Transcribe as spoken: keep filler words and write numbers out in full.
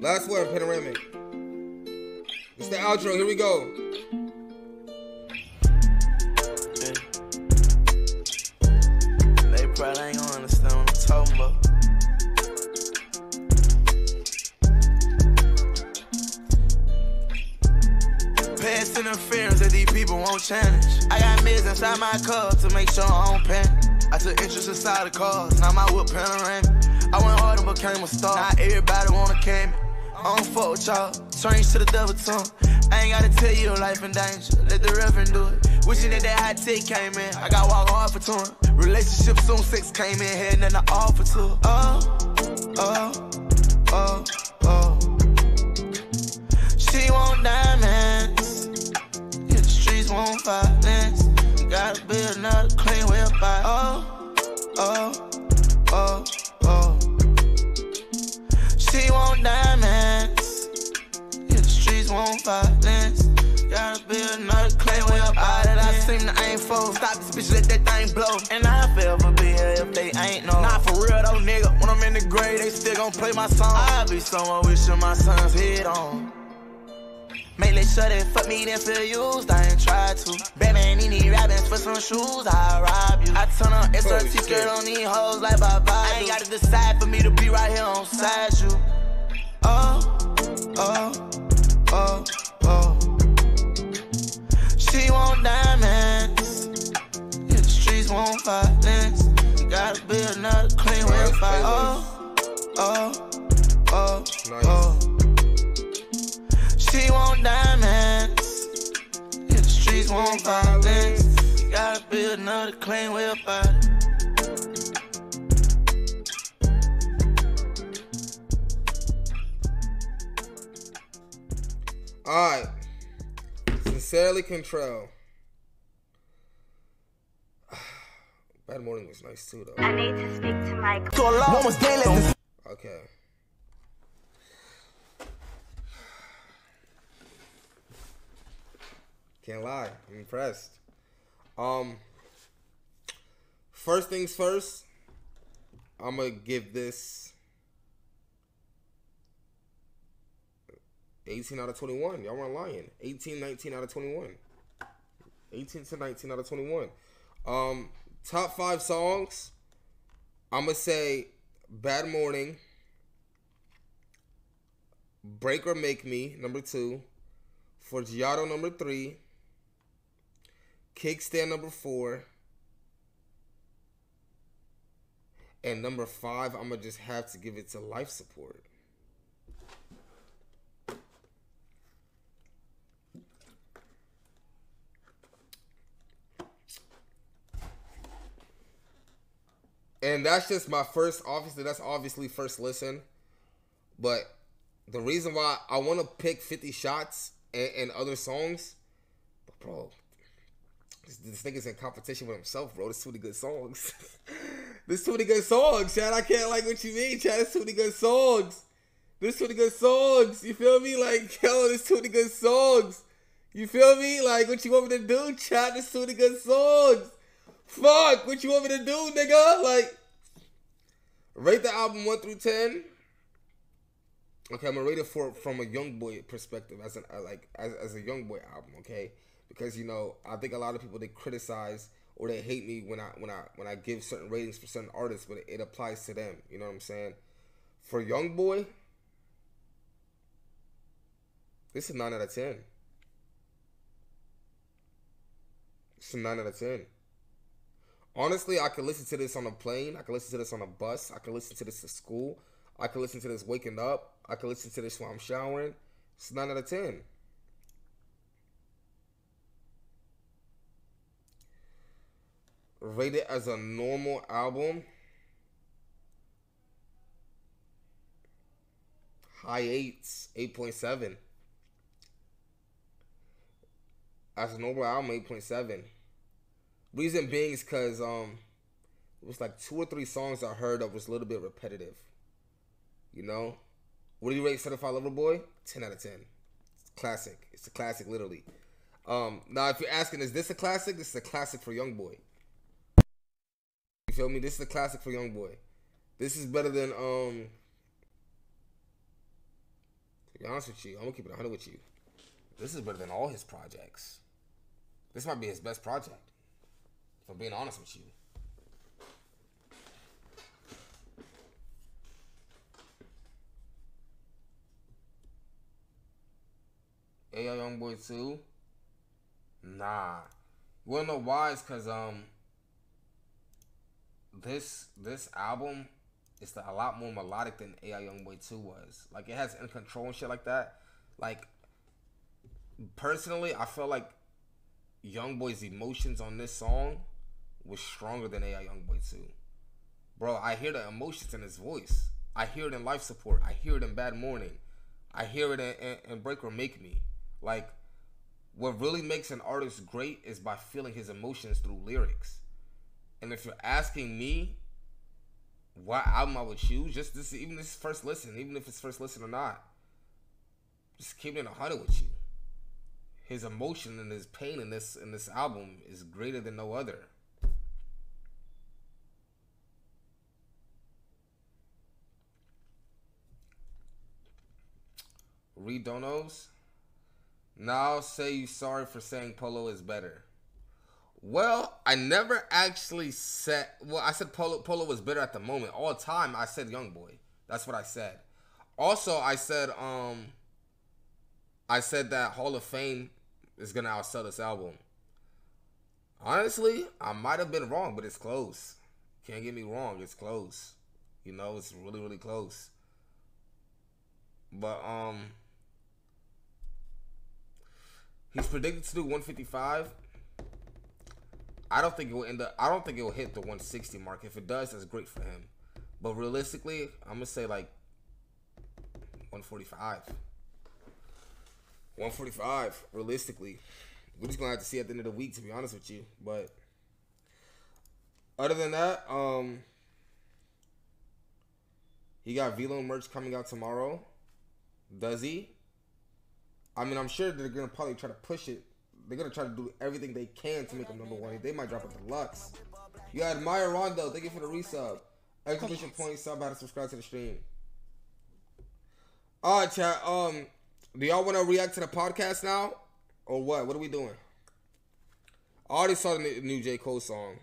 Last word, Panoramic. It's the outro. Here we go. Yeah. They probably ain't gonna understand what I'm talking about. Past interference that these people won't challenge. I got mids inside my car to make sure I don't panic. I took interest inside the cars, now my whip panoramic. I went hard and became a star, now everybody wanna came. I don't fuck with y'all, change to the devil tongue. I ain't gotta tell you life in danger, let the reverend do it. Wishing that that hot take came in, I got walk hard for touring. Relationship soon, sex came in, had nothing to offer to it. Oh, oh, oh, oh. She want diamonds, yeah, the streets want violence. Gotta be another clean way up by. Oh, oh, oh, oh. She want diamonds, yeah, the streets want violence. Gotta be another clean way up by. That I seem to aim for. Stop this bitch, let that thing blow. And I'll forever be here if they ain't no. Not for real though, nigga. When I'm in the grave, they still gon' play my song. I'll be somewhere wishing my son's head on. Make they shut it, fuck me, then feel used, I ain't tried to. Baby, ain't need rapping for some shoes, I'll rob you. I turn on S R T skirt on these hoes like bye bye. I ain't gotta decide for me to be right here on side you. Oh, oh, oh, oh. She want diamonds, yeah, the streets want violence. Gotta be another clean way to fight. Oh, oh, oh, oh. She want diamonds, yeah, the streets want violence. Gotta be another clean way about it. Alright, Sincerely Kentrell. Bad Morning was nice too though. I need to speak to Mike. So long. Okay. Can't lie, I'm impressed. Um, first things first, I'm gonna give this eighteen out of twenty-one. Y'all weren't lying. eighteen, nineteen out of twenty-one. eighteen to nineteen out of twenty-one. Um, top five songs, I'm gonna say Bad Morning, Break or Make Me, number two, Forgiato, number three, Kickstand number four, and number five, I'm gonna just have to give it to Life Support. And that's just my first, obviously, that's obviously first listen, but the reason why I wanna pick fifty shots and, and other songs, but bro, This, this nigga's in competition with himself, bro. There's too many good songs. There's too many good songs, Chad. I can't like what you mean, Chad. There's too many good songs. There's too many good songs. You feel me? Like, yo, there's too many good songs. You feel me? Like, what you want me to do, Chad? There's too many good songs. Fuck, what you want me to do, nigga? Like, rate the album one through ten. Okay, I'm gonna rate it for, from a YoungBoy perspective, as an like as, as a YoungBoy album, okay? Because, you know, I think a lot of people, they criticize or they hate me when I when I when I give certain ratings for certain artists, but it, it applies to them. You know what I'm saying? For YoungBoy, this is nine out of ten. It's a nine out of ten. Honestly, I could listen to this on a plane. I could listen to this on a bus. I could listen to this at school. I could listen to this waking up. I could listen to this while I'm showering. It's nine out of ten. Rate it as a normal album. High eights, eight point seven. As a normal album, eight point seven. Reason being is because um, it was like two or three songs I heard that was a little bit repetitive. You know? What do you rate Certified Lover Boy? ten out of ten. It's classic. It's a classic, literally. Um, now, if you're asking, is this a classic? This is a classic for YoungBoy. You feel me? This is a classic for YoungBoy. This is better than um be honest with you, I'm gonna keep it one hundred with you. This is better than all his projects. This might be his best project, if I'm being honest with you. A I Youngboy two? Nah. You wanna know why? It's cause um this this album is a lot more melodic than A I Youngboy two was. Like, it has In Control and shit like that. Like, personally, I feel like Youngboy's emotions on this song was stronger than A I Youngboy two. Bro, I hear the emotions in his voice. I hear it in Life Support. I hear it in Bad Morning. I hear it in, in, in Break or Make Me. Like, what really makes an artist great is by feeling his emotions through lyrics. And if you're asking me what album I would choose, just this, even this first listen, even if it's first listen or not, just keep it in one hundred with you. His emotion and his pain in this in this album is greater than no other. Read Donos. Now say you sorry for saying Polo is better. Well, I never actually said... Well, I said Polo, Polo was better at the moment. All the time, I said Youngboy. That's what I said. Also, I said... um, I said that Hall of Fame is going to outsell this album. Honestly, I might have been wrong, but it's close. Can't get me wrong. It's close. You know, it's really, really close. But, um... he's predicted to do one fifty-five... I don't think it will end up. I don't think it will hit the one sixty mark. If it does, that's great for him. But realistically, I'm gonna say like one forty-five. one forty-five. Realistically, we're just gonna have to see at the end of the week, to be honest with you. But other than that, um, he got V L O merch coming out tomorrow. Does he? I mean, I'm sure they're gonna probably try to push it. They're going to try to do everything they can to make them number one. They might drop a deluxe. You had Maya Rondo. Thank you for the resub. Exclamation point, sub, how to subscribe to the stream. All right, chat. Um, do y'all want to react to the podcast now? Or what? What are we doing? I already saw the new J. Cole song.